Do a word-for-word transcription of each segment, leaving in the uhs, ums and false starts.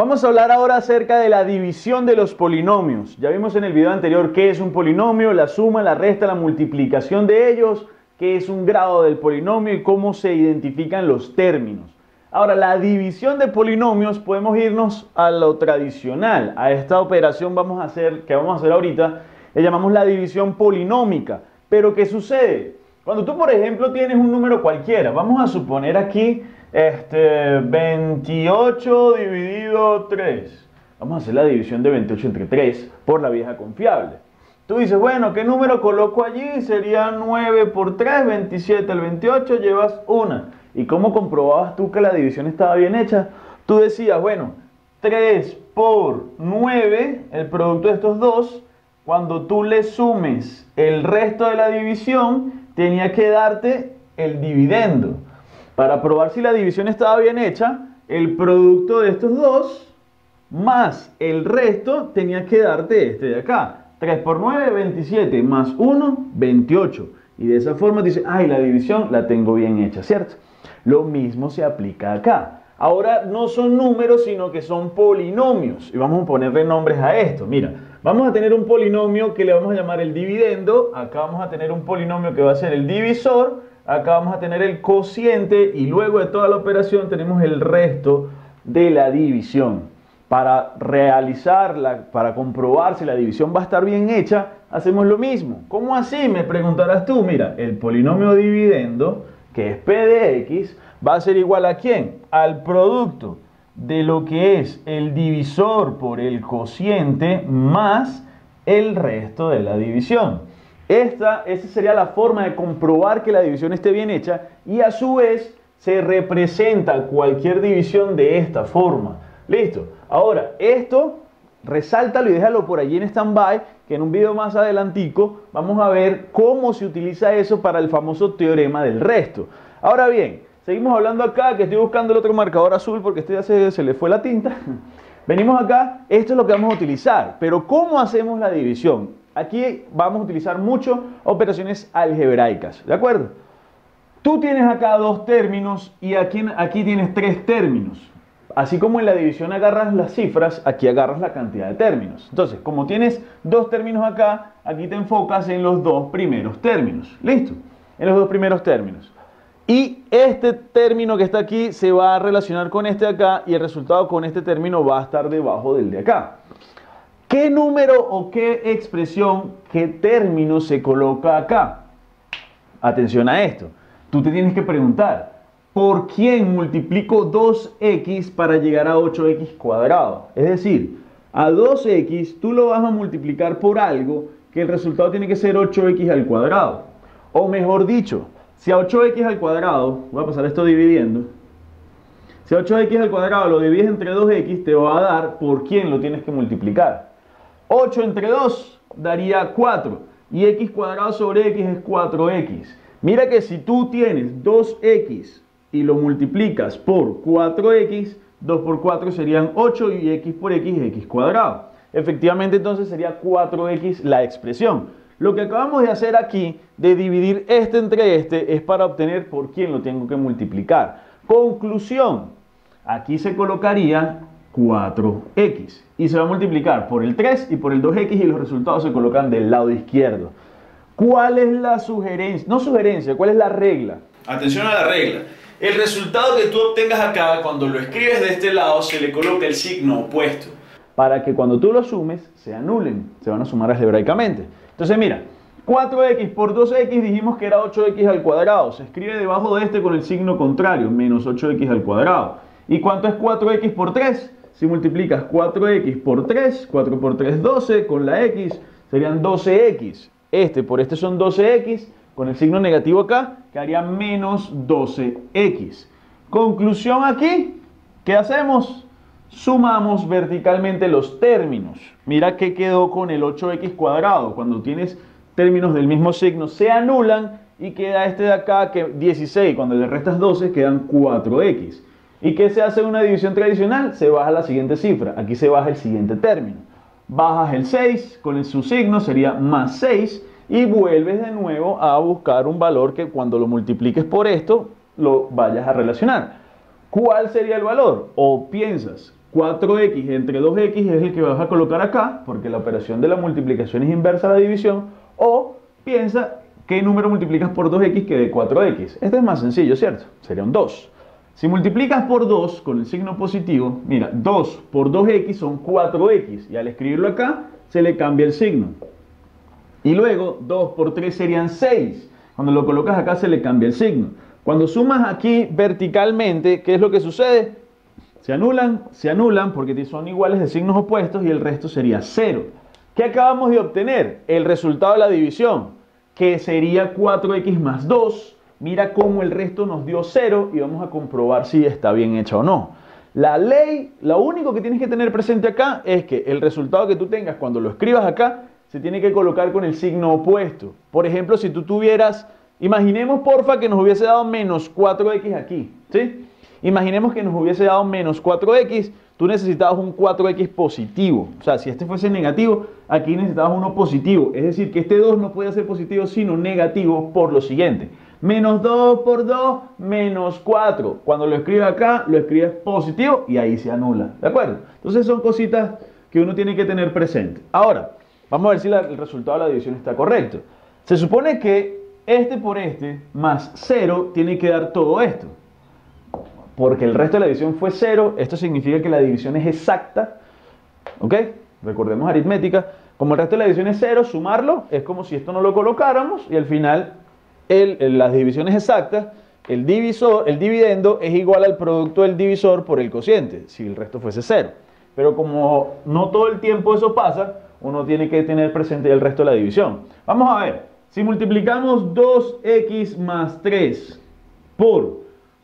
Vamos a hablar ahora acerca de la división de los polinomios. Ya vimos en el video anterior qué es un polinomio, la suma, la resta, la multiplicación de ellos, qué es un grado del polinomio y cómo se identifican los términos. Ahora, la división de polinomios, podemos irnos a lo tradicional, a esta operación vamos a hacer, que vamos a hacer ahorita, le llamamos la división polinómica. Pero ¿qué sucede? Cuando tú, por ejemplo, tienes un número cualquiera, vamos a suponer aquí este, veintiocho dividido tres. Vamos a hacer la división de veintiocho entre tres por la vieja confiable. Tú dices, bueno, ¿qué número coloco allí? Sería nueve por tres, veintisiete, el veintiocho, llevas una. ¿Y cómo comprobabas tú que la división estaba bien hecha? Tú decías, bueno, tres por nueve, el producto de estos dos, cuando tú le sumes el resto de la división, tenía que darte el dividendo. Para probar si la división estaba bien hecha, el producto de estos dos más el resto tenía que darte este de acá. tres por nueve, veintisiete, más uno, veintiocho. Y de esa forma te dice, ay, la división la tengo bien hecha, ¿cierto? Lo mismo se aplica acá. Ahora no son números, sino que son polinomios. Y vamos a ponerle nombres a esto. Mira, vamos a tener un polinomio que le vamos a llamar el dividendo. Acá vamos a tener un polinomio que va a ser el divisor. Acá vamos a tener el cociente. Y luego de toda la operación tenemos el resto de la división. Para realizarla, para comprobar si la división va a estar bien hecha, hacemos lo mismo. ¿Cómo así? Me preguntarás tú. Mira, el polinomio dividendo, que es P de X, va a ser igual ¿a quién? Al producto de lo que es el divisor por el cociente más el resto de la división. Esta, esa sería la forma de comprobar que la división esté bien hecha, y a su vez se representa cualquier división de esta forma. Listo. Ahora, esto resáltalo y déjalo por allí en stand-by, que en un video más adelantico vamos a ver cómo se utiliza eso para el famoso teorema del resto. Ahora bien, seguimos hablando acá, que estoy buscando el otro marcador azul porque este ya se, se le fue la tinta. Venimos acá, esto es lo que vamos a utilizar, pero ¿cómo hacemos la división? Aquí vamos a utilizar mucho operaciones algebraicas, ¿de acuerdo? Tú tienes acá dos términos y aquí, aquí tienes tres términos. Así como en la división agarras las cifras, aquí agarras la cantidad de términos. Entonces, como tienes dos términos acá, aquí te enfocas en los dos primeros términos. ¿Listo? En los dos primeros términos. Y este término que está aquí se va a relacionar con este de acá y el resultado con este término va a estar debajo del de acá. ¿Qué número o qué expresión, qué término se coloca acá? Atención a esto. Tú te tienes que preguntar, ¿por quién multiplico dos x para llegar a ocho x cuadrado? Es decir, a dos x tú lo vas a multiplicar por algo que el resultado tiene que ser ocho x al cuadrado. O mejor dicho, si a ocho x al cuadrado, voy a pasar esto dividiendo. Si a ocho x al cuadrado lo divides entre dos x, te va a dar por quién lo tienes que multiplicar. ocho entre dos daría cuatro. Y x cuadrado sobre x es cuatro x. Mira que si tú tienes dos x... y lo multiplicas por cuatro x, dos por cuatro serían ocho y x por x, x cuadrado. Efectivamente, entonces sería cuatro x la expresión. Lo que acabamos de hacer aquí, de dividir este entre este, es para obtener por quién lo tengo que multiplicar. Conclusión, aquí se colocaría cuatro x y se va a multiplicar por el tres y por el dos x y los resultados se colocan del lado izquierdo. ¿Cuál es la sugerencia? No sugerencia, ¿cuál es la regla? Atención a la regla. El resultado que tú obtengas acá, cuando lo escribes de este lado, se le coloca el signo opuesto. Para que cuando tú lo sumes, se anulen. Se van a sumar algebraicamente. Entonces mira, cuatro x por dos x dijimos que era ocho x al cuadrado. Se escribe debajo de este con el signo contrario, menos ocho x al cuadrado. ¿Y cuánto es cuatro x por tres? Si multiplicas cuatro x por tres, cuatro por tres, doce, con la x serían doce x. Este por este son doce x. Con el signo negativo acá, que haría menos doce x. Conclusión aquí, ¿qué hacemos? Sumamos verticalmente los términos. Mira qué quedó con el ocho x cuadrado. Cuando tienes términos del mismo signo, se anulan y queda este de acá, que dieciséis. Cuando le restas doce, quedan cuatro x. ¿Y qué se hace en una división tradicional? Se baja la siguiente cifra. Aquí se baja el siguiente término. Bajas el seis, con el su signo sería más seis. Y vuelves de nuevo a buscar un valor que cuando lo multipliques por esto, lo vayas a relacionar. ¿Cuál sería el valor? O piensas, cuatro equis entre dos equis es el que vas a colocar acá, porque la operación de la multiplicación es inversa a la división. O piensa qué número multiplicas por dos equis que de cuatro equis. Este es más sencillo, ¿cierto? Sería un dos. Si multiplicas por dos con el signo positivo, mira, dos por dos equis son cuatro equis. Y al escribirlo acá, se le cambia el signo. Y luego, dos por tres serían seis. Cuando lo colocas acá, se le cambia el signo. Cuando sumas aquí verticalmente, ¿qué es lo que sucede? Se anulan, se anulan porque son iguales de signos opuestos y el resto sería cero. ¿Qué acabamos de obtener? El resultado de la división, que sería cuatro equis más dos. Mira cómo el resto nos dio cero y vamos a comprobar si está bien hecha o no. La ley, lo único que tienes que tener presente acá es que el resultado que tú tengas cuando lo escribas acá se tiene que colocar con el signo opuesto. Por ejemplo, si tú tuvieras, imaginemos porfa que nos hubiese dado menos cuatro equis aquí, ¿sí? Imaginemos que nos hubiese dado menos cuatro equis, tú necesitabas un cuatro equis positivo. O sea, si este fuese negativo, aquí necesitabas uno positivo. Es decir, que este dos no puede ser positivo sino negativo por lo siguiente. Menos dos por dos, menos cuatro. Cuando lo escribas acá, lo escribes positivo y ahí se anula. ¿De acuerdo? Entonces son cositas que uno tiene que tener presente. Ahora, vamos a ver si la, el resultado de la división está correcto. Se supone que este por este más cero tiene que dar todo esto. Porque el resto de la división fue cero, esto significa que la división es exacta, ¿ok? Recordemos aritmética, como el resto de la división es cero, sumarlo es como si esto no lo colocáramos y al final el, el, las divisiones exactas, el, divisor, el dividendo es igual al producto del divisor por el cociente, si el resto fuese cero. Pero como no todo el tiempo eso pasa, uno tiene que tener presente el resto de la división. Vamos a ver, si multiplicamos dos equis más tres por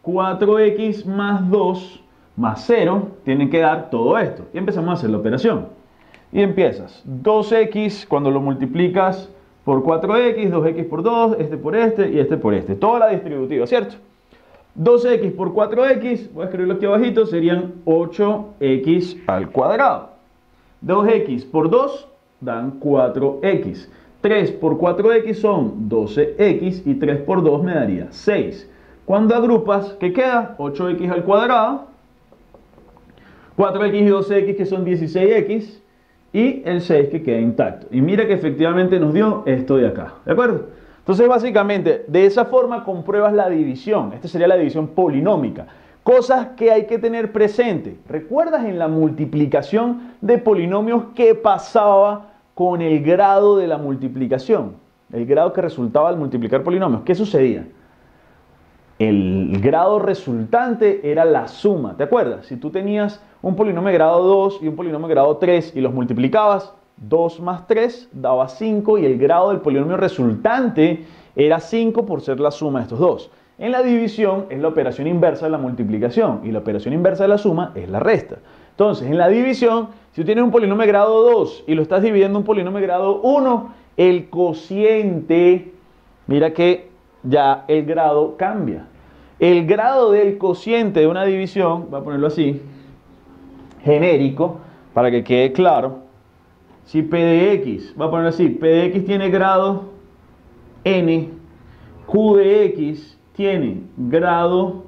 cuatro equis más dos más cero, tienen que dar todo esto. Y empezamos a hacer la operación. Y empiezas. dos equis, cuando lo multiplicas por cuatro equis, dos equis por dos, este por este y este por este. Toda la distributiva, ¿cierto? dos equis por cuatro equis, voy a escribirlo aquí abajito, serían ocho equis al cuadrado. dos equis por dos dan cuatro equis. tres por cuatro equis son doce equis y tres por dos me daría seis. Cuando agrupas, ¿qué queda? ocho equis al cuadrado, cuatro equis y doce equis que son dieciséis equis y el seis que queda intacto. Y mira que efectivamente nos dio esto de acá, ¿de acuerdo? Entonces básicamente de esa forma compruebas la división. Esta sería la división polinómica. Cosas que hay que tener presente. ¿Recuerdas en la multiplicación de polinomios qué pasaba con el grado de la multiplicación? El grado que resultaba al multiplicar polinomios. ¿Qué sucedía? El grado resultante era la suma, ¿te acuerdas? Si tú tenías un polinomio de grado dos y un polinomio de grado tres y los multiplicabas, dos más tres daba cinco y el grado del polinomio resultante era cinco por ser la suma de estos dos. En la división es la operación inversa de la multiplicación y la operación inversa de la suma es la resta. Entonces, en la división, si tú tienes un polinomio de grado dos y lo estás dividiendo en un polinomio de grado uno, el cociente, mira que ya el grado cambia. El grado del cociente de una división, voy a ponerlo así, genérico, para que quede claro. Si P de X, voy a ponerlo así, P de X tiene grado N, Q de X tiene grado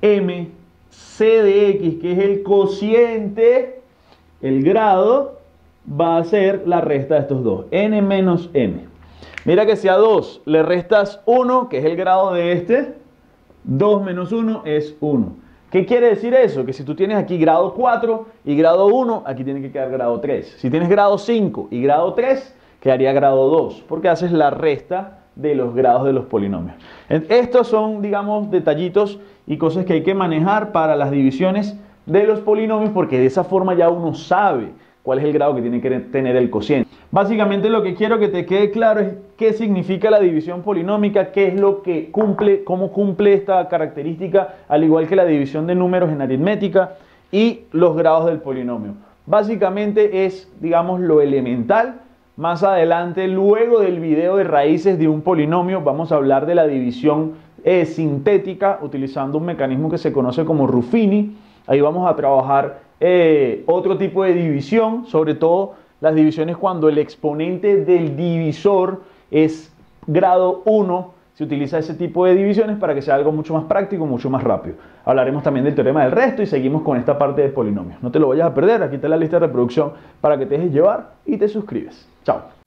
M, C de X, que es el cociente, el grado va a ser la resta de estos dos, N menos N. Mira que si a dos le restas uno, que es el grado de este, dos menos uno es uno. ¿Qué quiere decir eso? Que si tú tienes aquí grado cuatro y grado uno, aquí tiene que quedar grado tres. Si tienes grado cinco y grado tres, quedaría grado dos, porque haces la resta de los grados de los polinomios. Estos son, digamos, detallitos y cosas que hay que manejar para las divisiones de los polinomios, porque de esa forma ya uno sabe cuál es el grado que tiene que tener el cociente. Básicamente lo que quiero que te quede claro es qué significa la división polinómica, qué es lo que cumple, cómo cumple esta característica, al igual que la división de números en aritmética y los grados del polinomio. Básicamente es, digamos, lo elemental. Más adelante, luego del video de raíces de un polinomio, vamos a hablar de la división eh, sintética utilizando un mecanismo que se conoce como Ruffini. Ahí vamos a trabajar eh, otro tipo de división, sobre todo las divisiones cuando el exponente del divisor es grado uno, Se utiliza ese tipo de divisiones para que sea algo mucho más práctico, mucho más rápido. Hablaremos también del teorema del resto y seguimos con esta parte de polinomios. No te lo vayas a perder, aquí está la lista de reproducción para que te dejes llevar y te suscribes. Chao.